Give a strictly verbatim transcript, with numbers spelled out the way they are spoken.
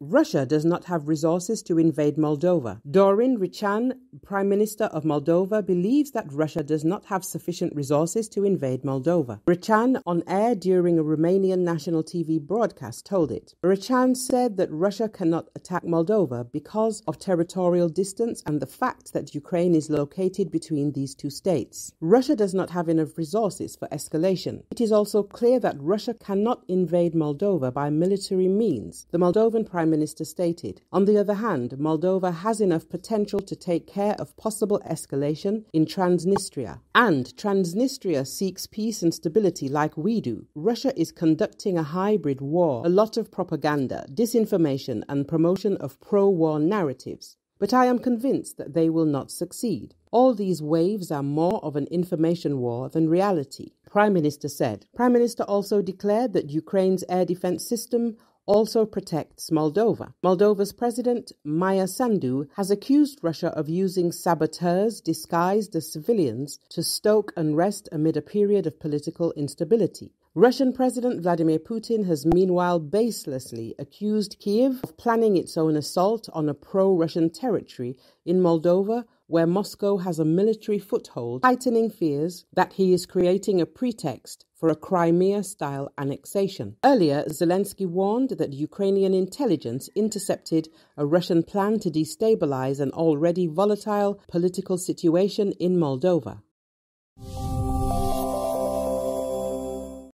Russia does not have resources to invade Moldova. Dorin Recean, Prime Minister of Moldova, believes that Russia does not have sufficient resources to invade Moldova. Recean, on air during a Romanian national T V broadcast, told it. Recean said that Russia cannot attack Moldova because of territorial distance and the fact that Ukraine is located between these two states. Russia does not have enough resources for escalation. It is also clear that Russia cannot invade Moldova by military means, the Moldovan Prime Minister stated. On the other hand, Moldova has enough potential to take care of possible escalation in Transnistria. And Transnistria seeks peace and stability like we do. Russia is conducting a hybrid war, a lot of propaganda, disinformation and promotion of pro-war narratives. But I am convinced that they will not succeed. All these waves are more of an information war than reality, Prime Minister said. Prime Minister also declared that Ukraine's air defense system also protects Moldova. Moldova's president, Maia Sandu, has accused Russia of using saboteurs disguised as civilians to stoke unrest amid a period of political instability. Russian President Vladimir Putin has meanwhile baselessly accused Kyiv of planning its own assault on a pro-Russian territory in Moldova, where Moscow has a military foothold, heightening fears that he is creating a pretext for a Crimea-style annexation. Earlier, Zelensky warned that Ukrainian intelligence intercepted a Russian plan to destabilize an already volatile political situation in Moldova.